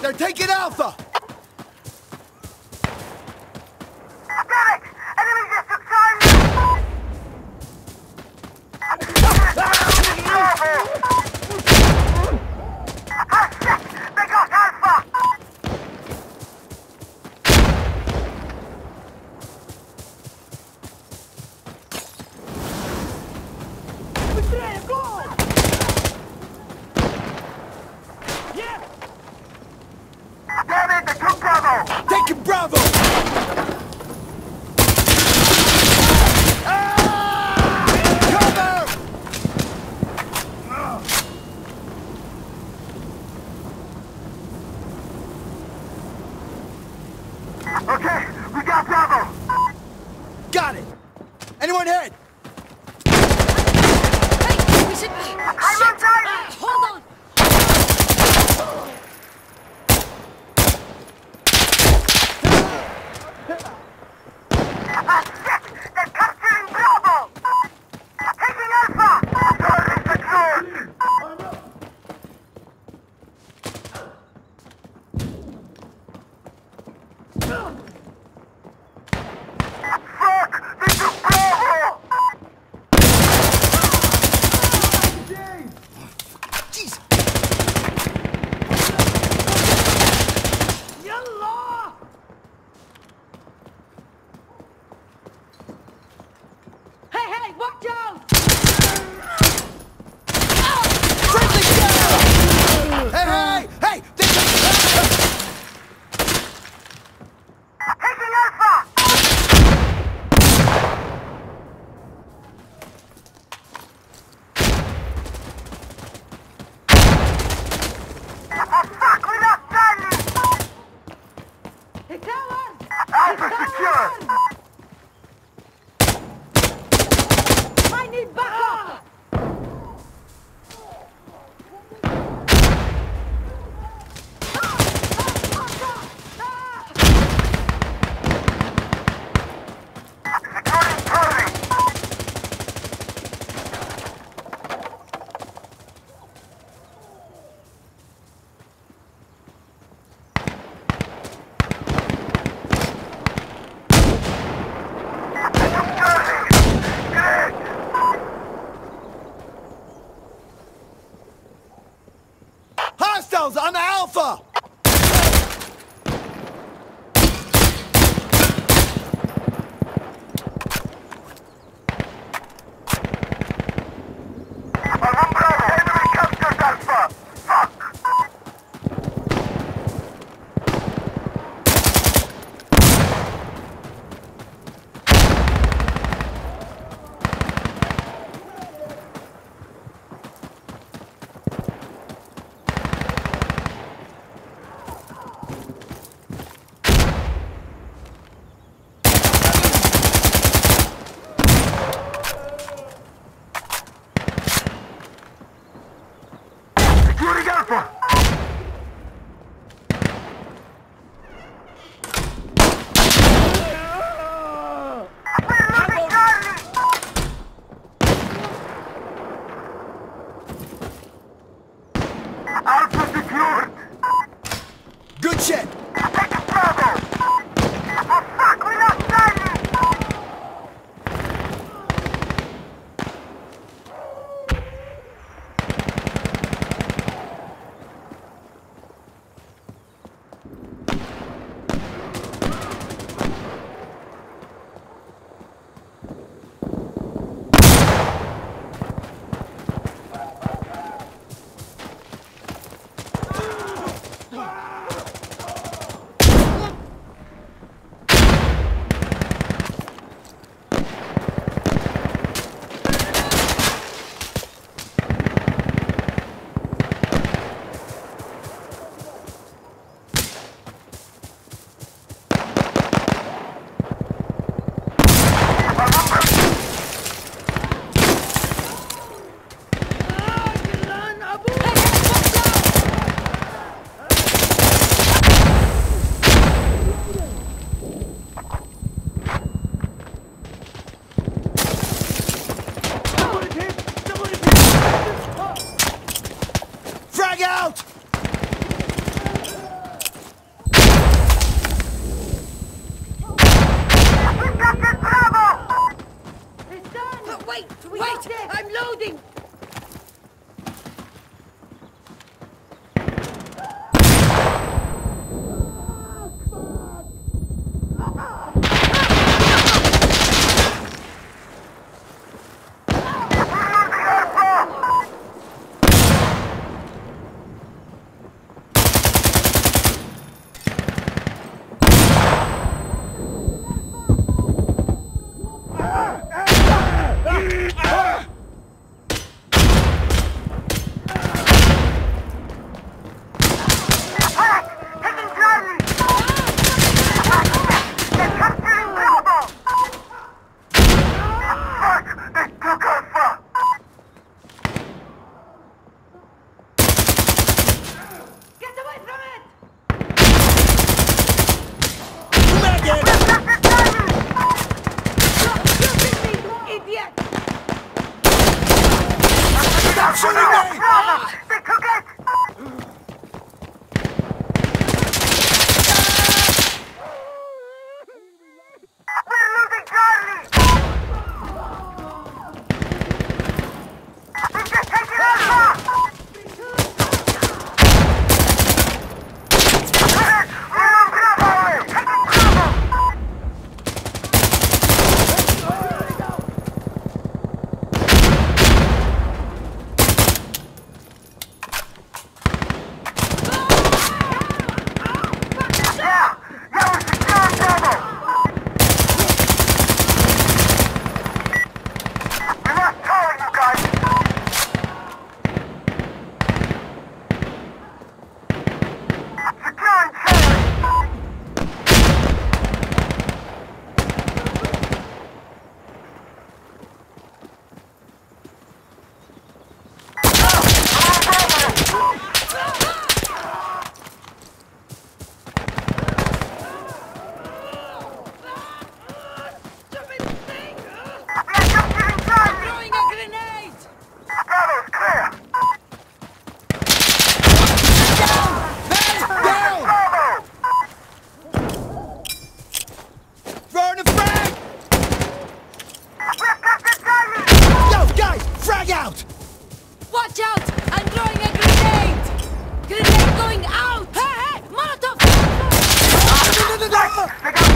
They're taking Alpha! Damn it! Enemy just took time! Ah, shit! They got Alpha! Betrayal, go! Taking Bravo! Ah! Cover! Okay, we got Bravo! Got it! Anyone hit? Hey, we should... I'm on time! Hold on! On the Alpha! Good shit! Frag out! Grenade going out! Hey! Molotov! Like,